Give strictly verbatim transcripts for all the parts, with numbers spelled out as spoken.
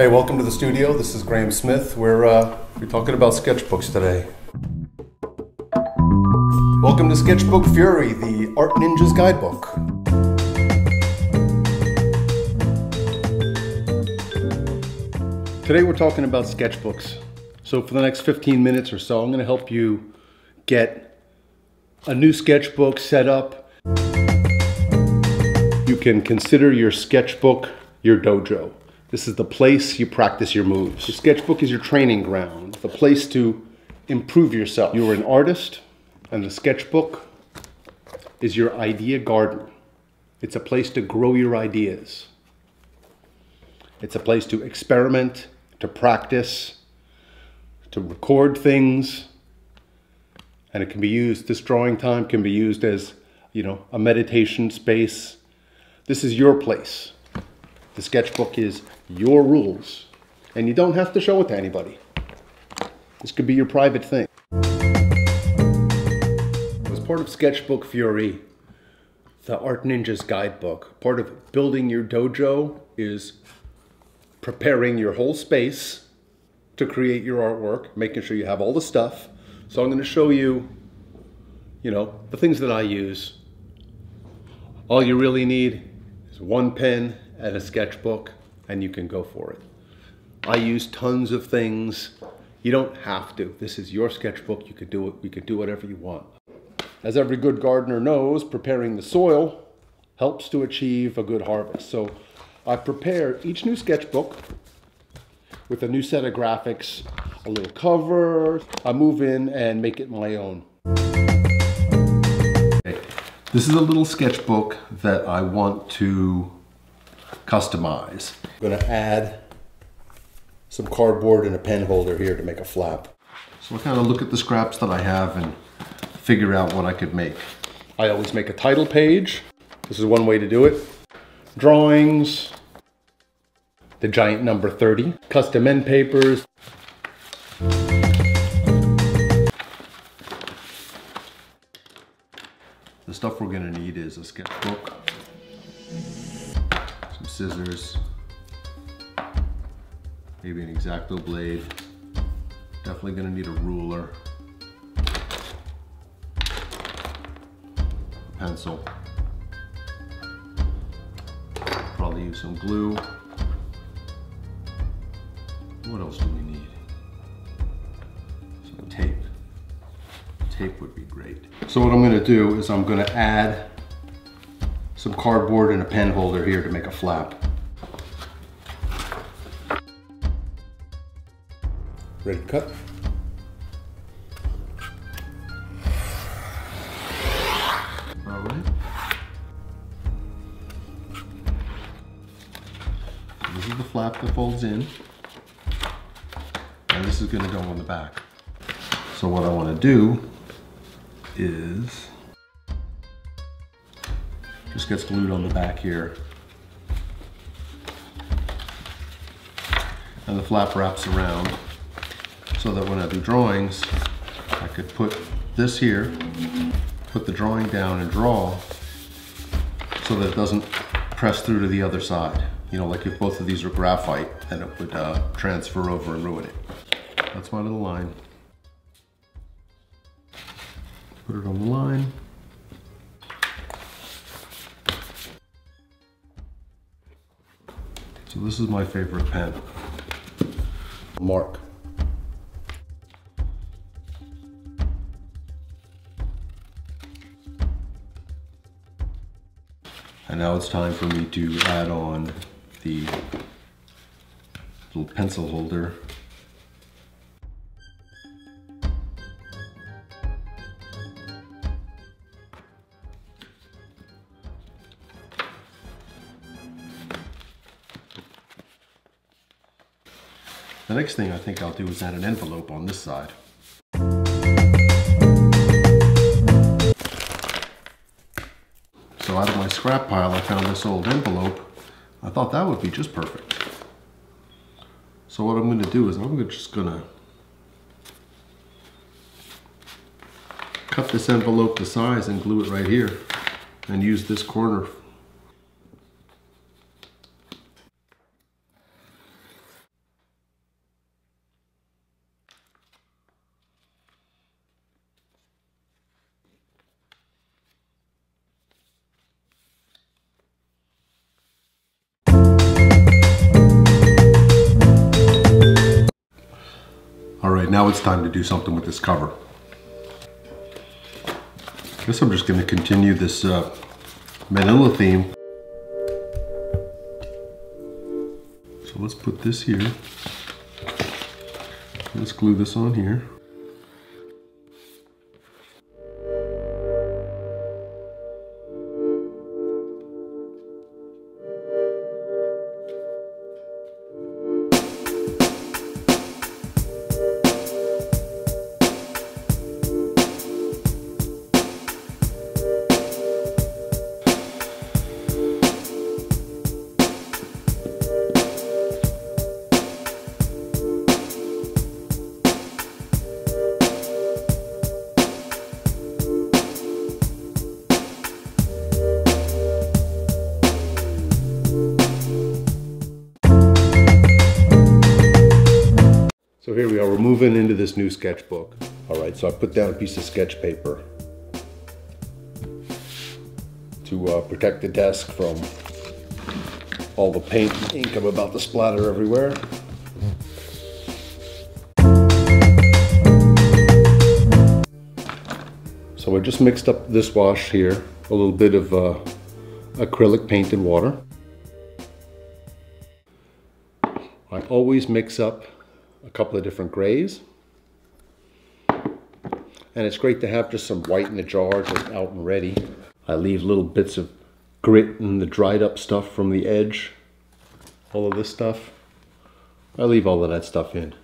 Hey, welcome to the studio. This is Graham Smith. We're, uh, we're talking about sketchbooks today. Welcome to Sketchbook Fury, the Art Ninja's Guidebook. Today we're talking about sketchbooks. So for the next fifteen minutes or so, I'm going to help you get a new sketchbook set up. You can consider your sketchbook your dojo. This is the place you practice your moves. Your sketchbook is your training ground, the place to improve yourself. You are an artist, and the sketchbook is your idea garden. It's a place to grow your ideas. It's a place to experiment, to practice, to record things, and it can be used, this drawing time can be used as, you know, a meditation space. This is your place. The sketchbook is your rules, and you don't have to show it to anybody. This could be your private thing. As part of Sketchbook Fury, the Art Ninja's Guidebook, part of building your dojo is preparing your whole space to create your artwork, making sure you have all the stuff. So I'm going to show you, you know, the things that I use. All you really need is one pen and a sketchbook, and you can go for it. I use tons of things. You don't have to. This is your sketchbook. You could do it. You could do whatever you want. As every good gardener knows, preparing the soil helps to achieve a good harvest. So I prepare each new sketchbook with a new set of graphics, a little cover. I move in and make it my own. This is a little sketchbook that I want to customize. I'm going to add some cardboard and a pen holder here to make a flap. So I kind of look at the scraps that I have and figure out what I could make. I always make a title page. This is one way to do it. Drawings, the giant number thirty, custom end papers. The stuff we're going to need is a sketchbook, scissors, maybe an Exacto blade, definitely going to need a ruler, a pencil, probably use some glue. What else do we need? Some tape. Tape would be great. So what I'm going to do is I'm going to add some cardboard and a pen holder here to make a flap. Ready to cut? All right. This is the flap that folds in, and this is going to go on the back. So what I want to do is just gets glued on the back here. And the flap wraps around so that when I do drawings, I could put this here, put the drawing down and draw so that it doesn't press through to the other side. You know, like if both of these were graphite, then it would uh, transfer over and ruin it. That's my little line. Put it on the line. So this is my favorite pen. Mark. And now it's time for me to add on the little pencil holder. The next thing I think I'll do is add an envelope on this side. So out of my scrap pile, I found this old envelope. I thought that would be just perfect. So what I'm going to do is I'm just going to cut this envelope to size and glue it right here and use this corner. but now it's time to do something with this cover. I guess I'm just going to continue this uh, manila theme. So let's put this here. Let's glue this on here. So here we are, we're moving into this new sketchbook. All right, so I put down a piece of sketch paper to uh, protect the desk from all the paint and ink I'm about to splatter everywhere. So I just mixed up this wash here, a little bit of uh, acrylic paint and water. I always mix up a couple of different grays, and it's great to have just some white in the jar, just out and ready. I leave little bits of grit and the dried up stuff from the edge, all of this stuff. I leave all of that stuff in,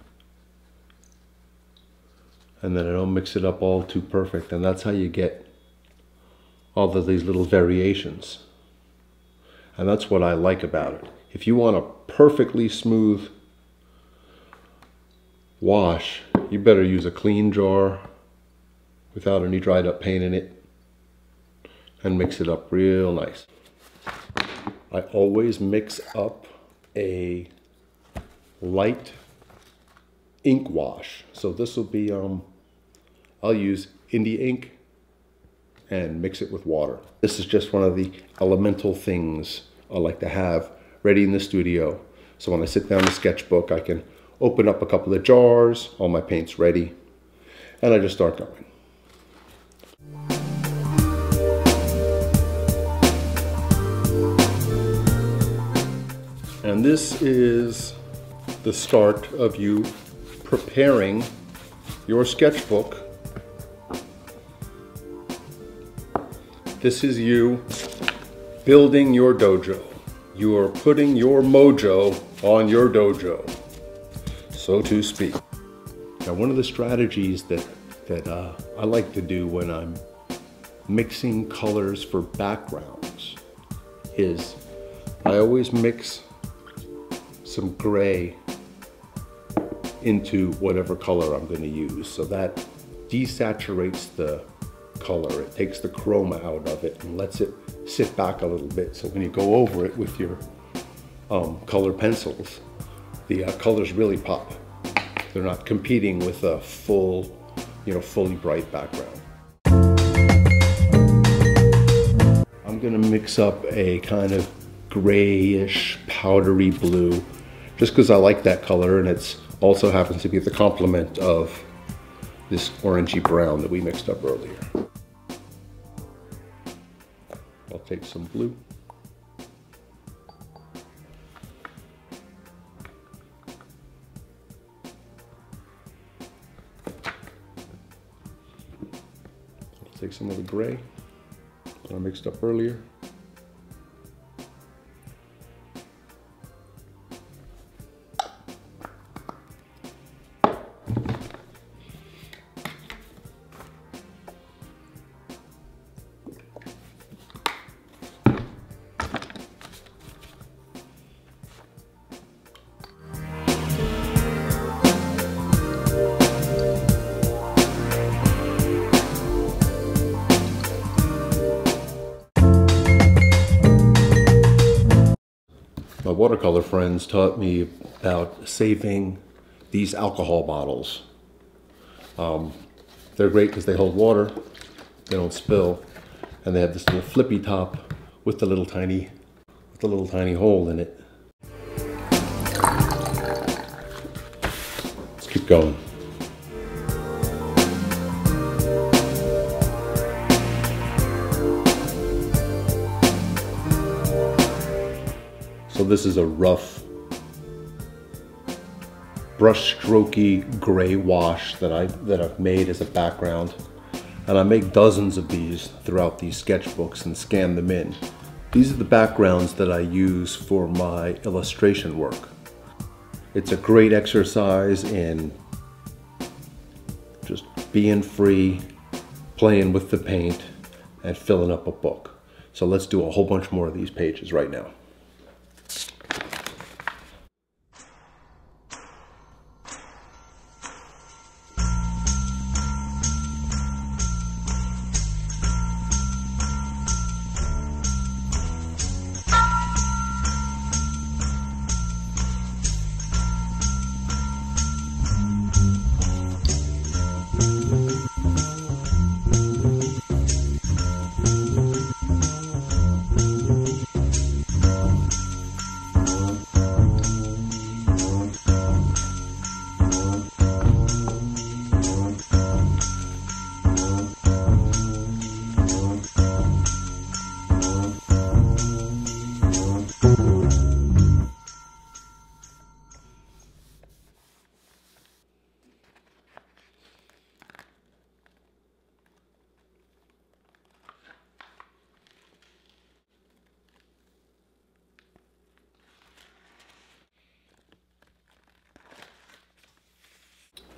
and then I don't mix it up all too perfect, and that's how you get all of these little variations, and that's what I like about it. If you want a perfectly smooth wash, you better use a clean jar without any dried up paint in it and mix it up real nice. I always mix up a light ink wash. So this will be, um, I'll use Indie ink and mix it with water. This is just one of the elemental things I like to have ready in the studio. So when I sit down to sketchbook, I can open up a couple of jars, all my paint's ready, and I just start going. And this is the start of you preparing your sketchbook. This is you building your dojo. You are putting your mojo on your dojo, so to speak. Now, one of the strategies that, that uh, I like to do when I'm mixing colors for backgrounds is I always mix some gray into whatever color I'm going to use. So that desaturates the color. It takes the chroma out of it and lets it sit back a little bit. So when you go over it with your um, color pencils, the uh, colors really pop. They're not competing with a full, you know, fully bright background. I'm gonna mix up a kind of grayish, powdery blue, just because I like that color, and it's also happens to be the complement of this orangey brown that we mixed up earlier. I'll take some blue. Take some of the gray that I mixed up earlier. My watercolor friends taught me about saving these alcohol bottles. Um, they're great because they hold water, they don't spill, and they have this little flippy top with the little tiny, with the little tiny hole in it. Let's keep going. So this is a rough brush strokey gray wash that, I, that I've made as a background. And I make dozens of these throughout these sketchbooks and scan them in. These are the backgrounds that I use for my illustration work. It's a great exercise in just being free, playing with the paint, and filling up a book. So let's do a whole bunch more of these pages right now.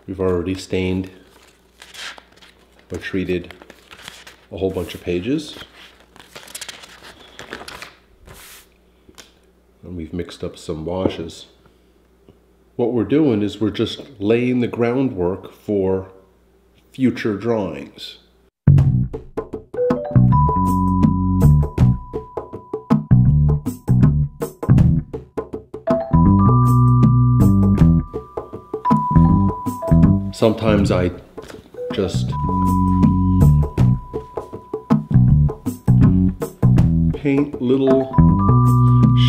We've already stained or treated a whole bunch of pages. And we've mixed up some washes. What we're doing is we're just laying the groundwork for future drawings. Sometimes I just paint little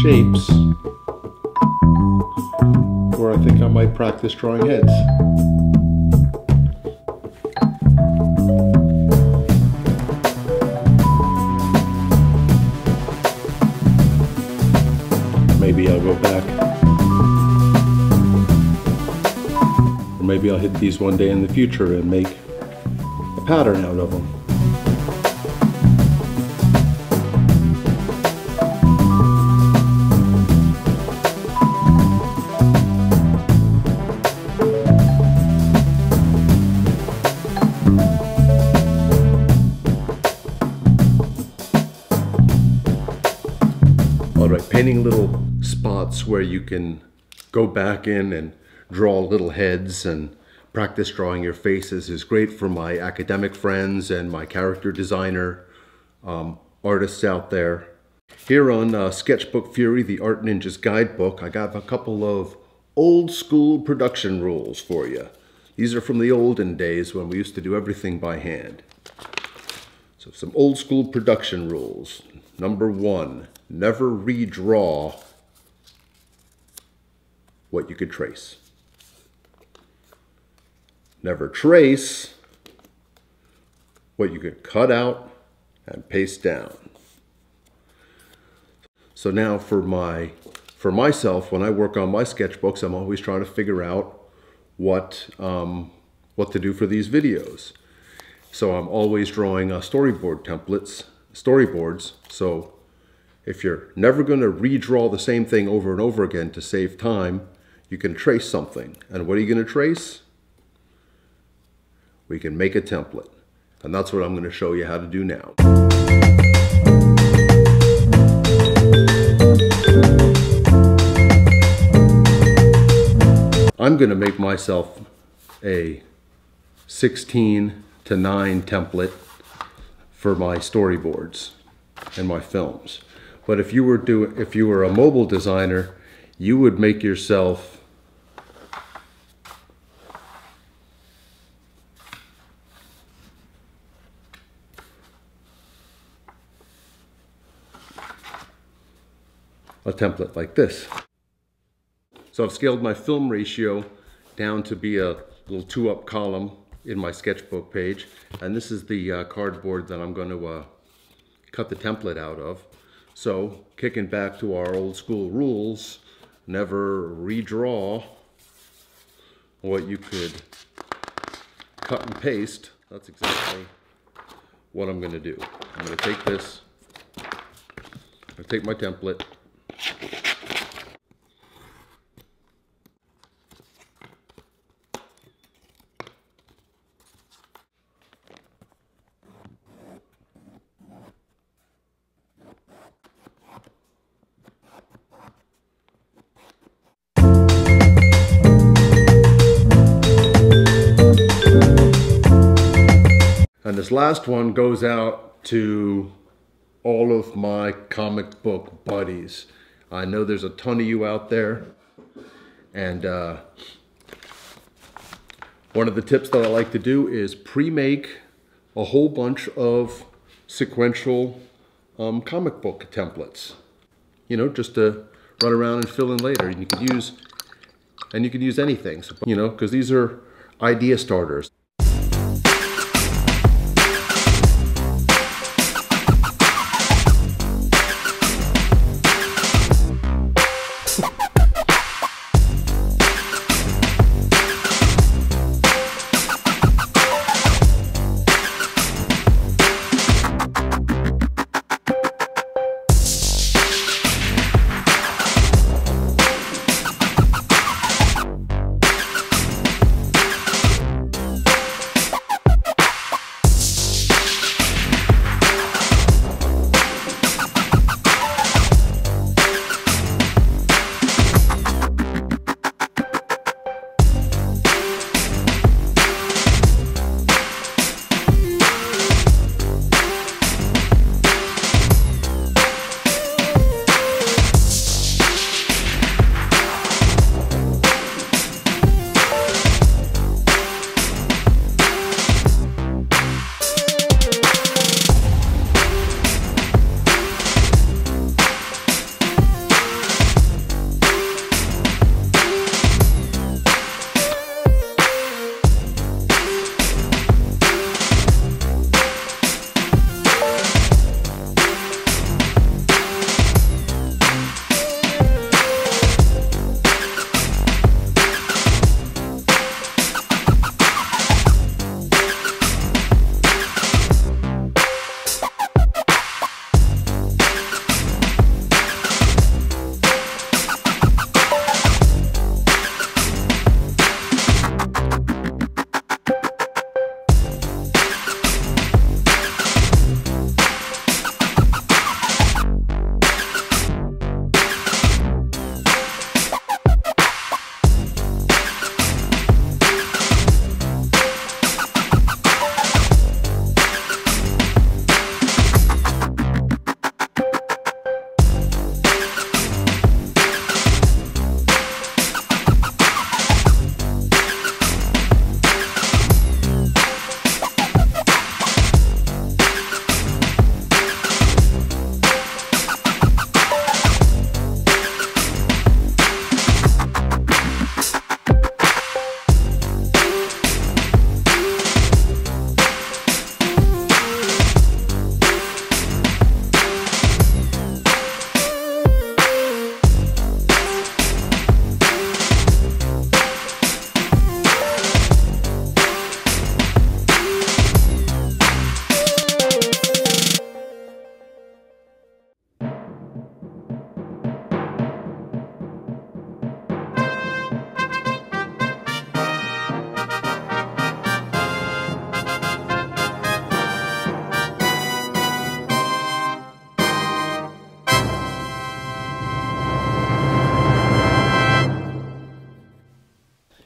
shapes where I think I might practice drawing heads. Maybe I'll go back. Maybe I'll hit these one day in the future and make a pattern out of them. All right, painting little spots where you can go back in and draw little heads and practice drawing your faces is great for my academic friends and my character designer um, artists out there. Here on uh, Sketchbook Fury, the Art Ninja's Guidebook, I got a couple of old school production rules for you. These are from the olden days when we used to do everything by hand. So some old school production rules. Number one, never redraw what you could trace. Never trace what you could cut out and paste down. So now for my, for myself, when I work on my sketchbooks, I'm always trying to figure out what, um, what to do for these videos. So I'm always drawing uh, storyboard templates, storyboards. So if you're never going to redraw the same thing over and over again to save time, you can trace something. And what are you going to trace? We can make a template, and that's what I'm going to show you how to do now. I'm going to make myself a sixteen to nine template for my storyboards and my films. But if you were doing, if you were a mobile designer, you would make yourself a template like this. So I've scaled my film ratio down to be a little two up column in my sketchbook page, and this is the uh, cardboard that I'm going to uh, cut the template out of. So kicking back to our old school rules, never redraw what you could cut and paste. That's exactly what I'm going to do. I'm going to take this, I'm going to take my template, and this last one goes out to all of my comic book buddies. I know there's a ton of you out there. And uh, one of the tips that I like to do is pre-make a whole bunch of sequential um, comic book templates. You know, just to run around and fill in later. And you can use, and you can use anything, so, you know, because these are idea starters.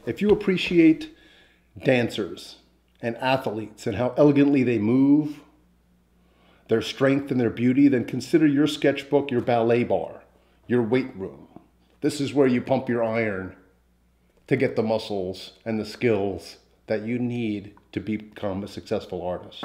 If you appreciate dancers and athletes and how elegantly they move, their strength and their beauty, then consider your sketchbook your ballet bar, your weight room. This is where you pump your iron to get the muscles and the skills that you need to become a successful artist.